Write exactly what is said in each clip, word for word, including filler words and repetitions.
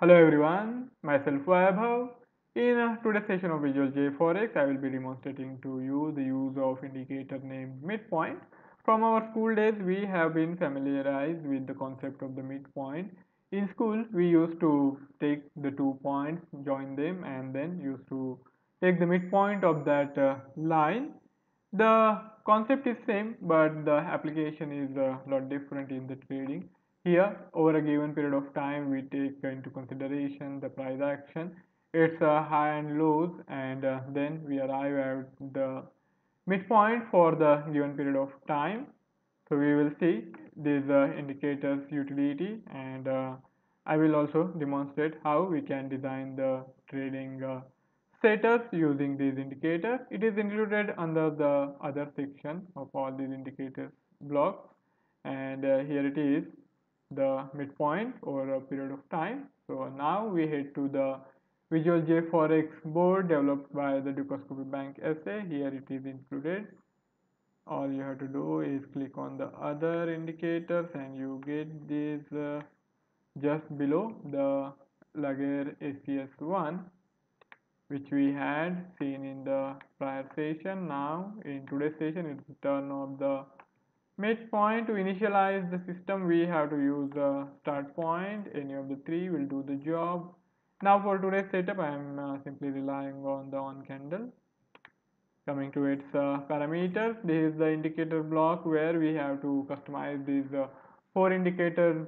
Hello everyone, myself Vaibhav. In today's session of Visual JForex, I will be demonstrating to you the use of indicator named midpoint. From our school days, we have been familiarized with the concept of the midpoint. In school, we used to take the two points, join them, and then used to take the midpoint of that uh, line. The concept is same, but the application is a lot different in the trading. Here, over a given period of time, we take into consideration the price action, its uh, high and lows, and uh, then we arrive at the midpoint for the given period of time. So we will see these uh, indicators utility, and uh, I will also demonstrate how we can design the trading uh, status using these indicators. It is included under the other section of all these indicators blocks, and uh, here it is, the midpoint over a period of time. So now we head to the Visual JForex board developed by the Dukascopy Bank S A. Here it is included. All you have to do is click on the other indicators and you get this uh, just below the Laguerre A C S one, which we had seen in the prior session. Now in today's session, it's the turn of the midpoint. To initialize the system, we have to use the start point. Any of the three will do the job. Now for today's setup, I am uh, simply relying on the on candle. Coming to its uh, parameters, this is the indicator block where we have to customize these uh, four indicators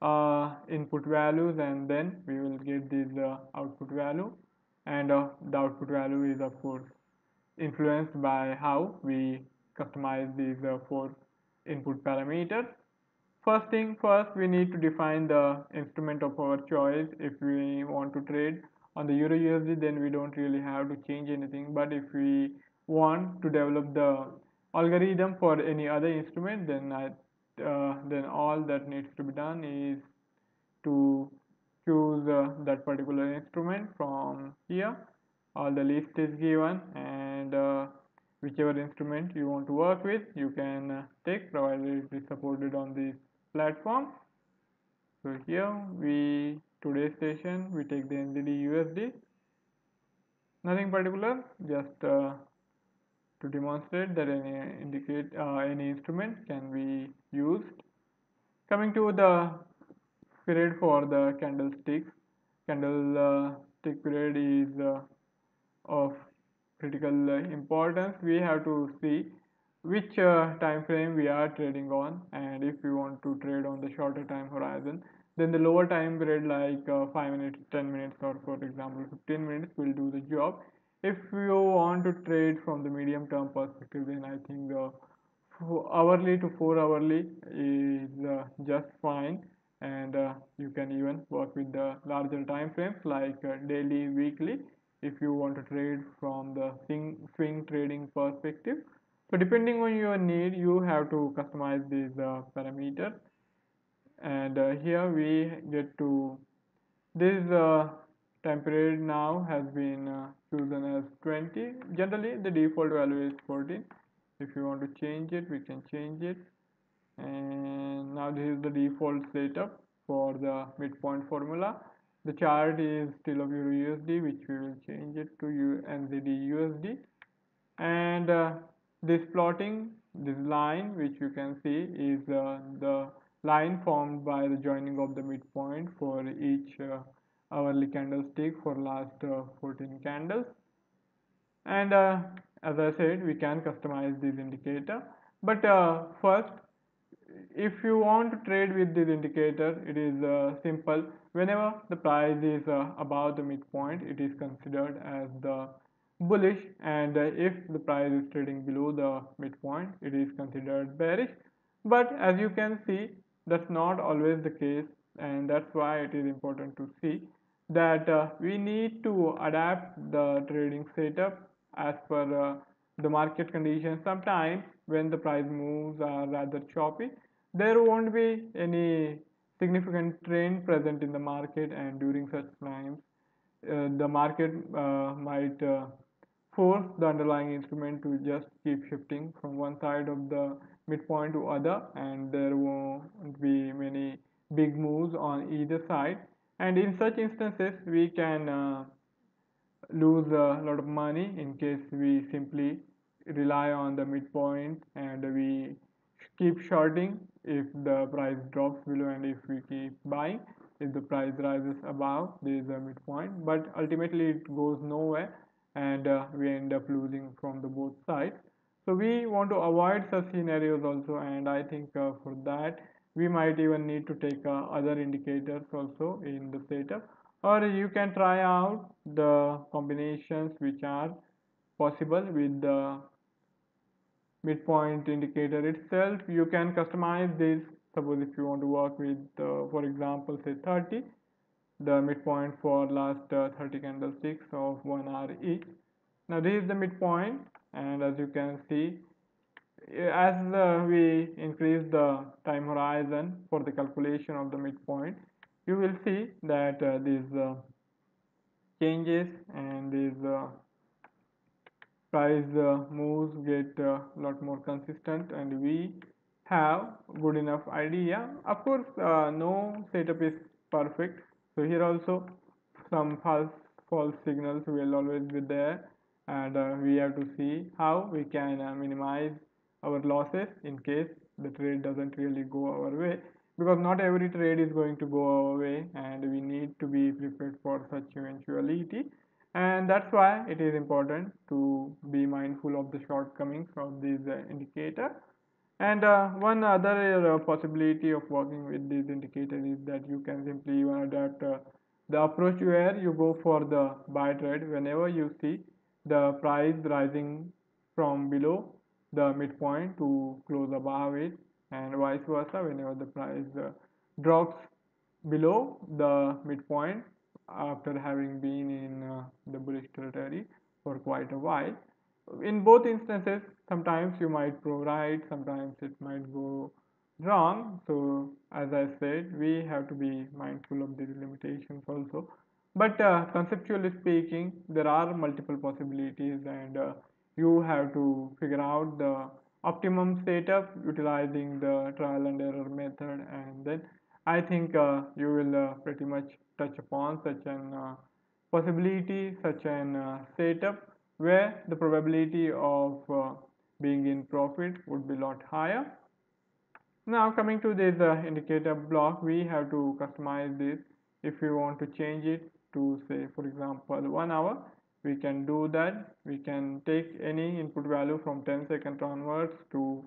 uh, input values, and then we will get this uh, output value, and uh, the output value is of course influenced by how we customize these uh, four input parameters. First thing first, we need to define the instrument of our choice. If we want to trade on the E U R U S D, then we don't really have to change anything, but if we want to develop the algorithm for any other instrument, then I, uh, then all that needs to be done is to choose uh, that particular instrument from here. All the list is given, and uh, whichever instrument you want to work with, you can uh, take, provided it is supported on this platform. So here we, today's session, we take the N Z D U S D, nothing particular, just uh, to demonstrate that any indicate uh, any instrument can be used. Coming to the period for the candlesticks, candlestick uh, period is uh, of critical importance. We have to see which uh, time frame we are trading on, and if we want to trade on the shorter time horizon, then the lower time period like uh, five minutes, ten minutes, or for example fifteen minutes will do the job. If you want to trade from the medium term perspective, then I think the uh, hourly to four hourly is uh, just fine, and uh, you can even work with the larger time frames like uh, daily, weekly, if you want to trade from the swing trading perspective. So depending on your need, you have to customize these uh, parameters, and uh, here we get to this uh, time period. Now has been uh, chosen as twenty. Generally the default value is fourteen. If you want to change it, we can change it, and now this is the default setup for the midpoint formula. The chart is still of E U R U S D, which we will change it to N Z D U S D, and uh, this plotting, this line which you can see, is uh, the line formed by the joining of the midpoint for each uh, hourly candlestick for last uh, fourteen candles. And uh, as I said, we can customize this indicator, but uh, first, if you want to trade with this indicator, it is uh, simple. Whenever the price is uh, above the midpoint, it is considered as the bullish, and uh, if the price is trading below the midpoint, it is considered bearish. But as you can see, that's not always the case, and that's why it is important to see that uh, we need to adapt the trading setup as per uh, the market conditions. Sometimes when the price moves are rather choppy, there won't be any significant trend present in the market, and during such times uh, the market uh, might uh, force the underlying instrument to just keep shifting from one side of the midpoint to other, and there won't be many big moves on either side. and in such instances we can uh, lose a lot of money in case we simply rely on the midpoint and we keep shorting if the price drops below, and if we keep buying if the price rises above there is a midpoint, but ultimately it goes nowhere and uh, we end up losing from the both sides. So we want to avoid such scenarios also, and I think uh, for that we might even need to take uh, other indicators also in the setup, or you can try out the combinations which are possible with the midpoint indicator itself. You can customize this. Suppose if you want to work with uh, for example say thirty, the midpoint for last uh, thirty candlesticks of one hour each. Now this is the midpoint, and as you can see, as uh, we increase the time horizon for the calculation of the midpoint, you will see that uh, these uh, changes and these uh, price uh, moves get a uh, lot more consistent, and we have good enough idea. Of course uh, no setup is perfect, so here also some false false signals will always be there, and uh, we have to see how we can uh, minimize our losses in case the trade doesn't really go our way, because not every trade is going to go our way and we need to be prepared for such eventuality. And that's why it is important to be mindful of the shortcomings of this uh, indicator. And uh, one other uh, possibility of working with this indicator is that you can simply even adapt uh, the approach where you go for the buy trade whenever you see the price rising from below the midpoint to close above it, and vice versa whenever the price uh, drops below the midpoint after having been in uh, the bullish territory for quite a while. In both instances sometimes you might go right, sometimes it might go wrong, so as I said we have to be mindful of these limitations also, but uh, conceptually speaking there are multiple possibilities, and uh, you have to figure out the optimum setup utilizing the trial and error method, and then I think uh, you will uh, pretty much touch upon such an uh, possibility, such an uh, setup where the probability of uh, being in profit would be a lot higher. Now coming to this uh, indicator block, we have to customize this. If you want to change it to say for example one hour, we can do that. We can take any input value from ten seconds onwards to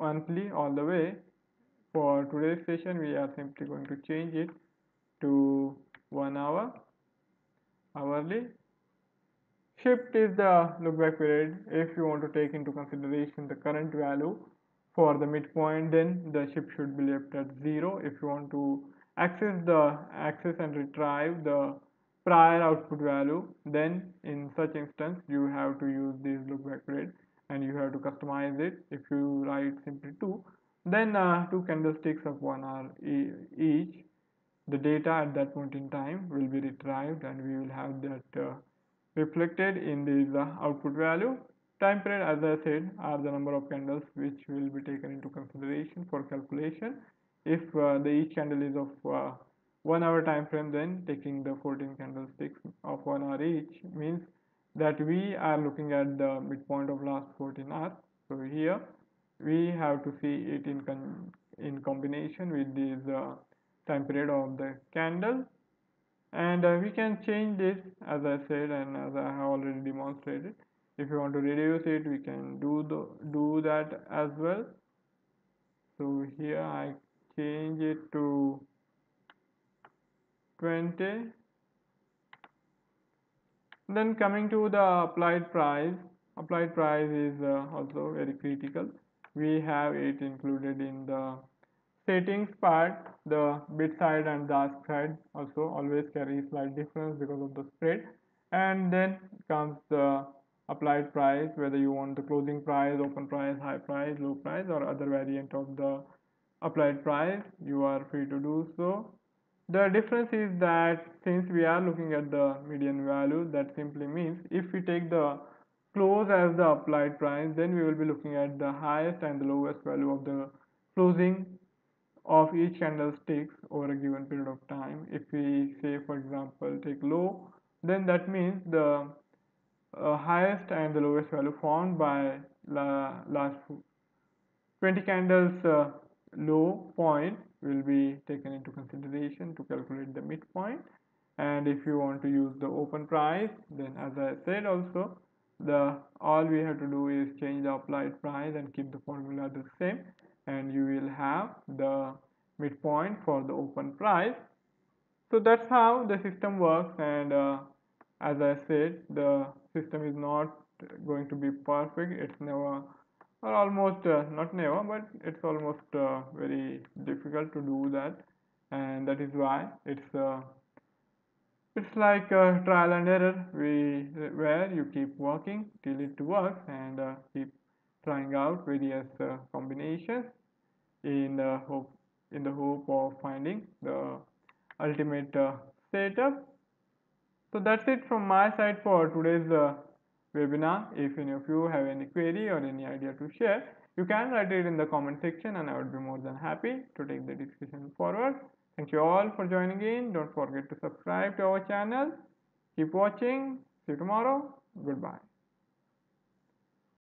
monthly all the way. For today's session we are simply going to change it to one hour hourly. Shift is the look back period. If you want to take into consideration the current value for the midpoint, then the shift should be left at zero. If you want to access the access and retrieve the prior output value, then in such instance you have to use this lookback period and you have to customize it. If you write simply two, then uh, two candlesticks of one hour e each, the data at that point in time will be retrieved and we will have that uh, reflected in this uh, output value. Time period, as I said, are the number of candles which will be taken into consideration for calculation. If uh, the each candle is of uh, one hour time frame, then taking the fourteen candlesticks of one hour each means that we are looking at the midpoint of last fourteen hours. So here we have to see it in con in combination with this uh, time period of the candle, and uh, we can change this as I said and as I have already demonstrated. If you want to reduce it, we can do the do that as well. So here I change it to twenty. Then coming to the applied price, applied price is uh, also very critical. We have it included in the settings part. The bid side and the ask side also always carry slight difference because of the spread, and then comes the applied price, whether you want the closing price, open price, high price, low price, or other variant of the applied price, you are free to do so. The difference is that since we are looking at the median value, that simply means if we take the close as the applied price, then we will be looking at the highest and the lowest value of the closing of each candlesticks over a given period of time. If we say, for example, take low, then that means the uh, highest and the lowest value formed by la last twenty candles uh, low point will be taken into consideration to calculate the midpoint. And if you want to use the open price, then as I said also, the all we have to do is change the applied price and keep the formula the same, and you will have the midpoint for the open price. So that's how the system works. And uh, as I said, the system is not going to be perfect. It's never or almost uh, not never, but it's almost uh, very difficult to do that, and that is why it's uh, it's like a trial and error we where you keep working till it works, and uh, keep trying out various uh, combinations in the hope in the hope of finding the ultimate uh, setup. So that's it from my side for today's uh, webinar. If any of you have any query or any idea to share, you can write it in the comment section, and I would be more than happy to take the discussion forward. Thank you all for joining in. Don't forget to subscribe to our channel. Keep watching. See you tomorrow. Goodbye.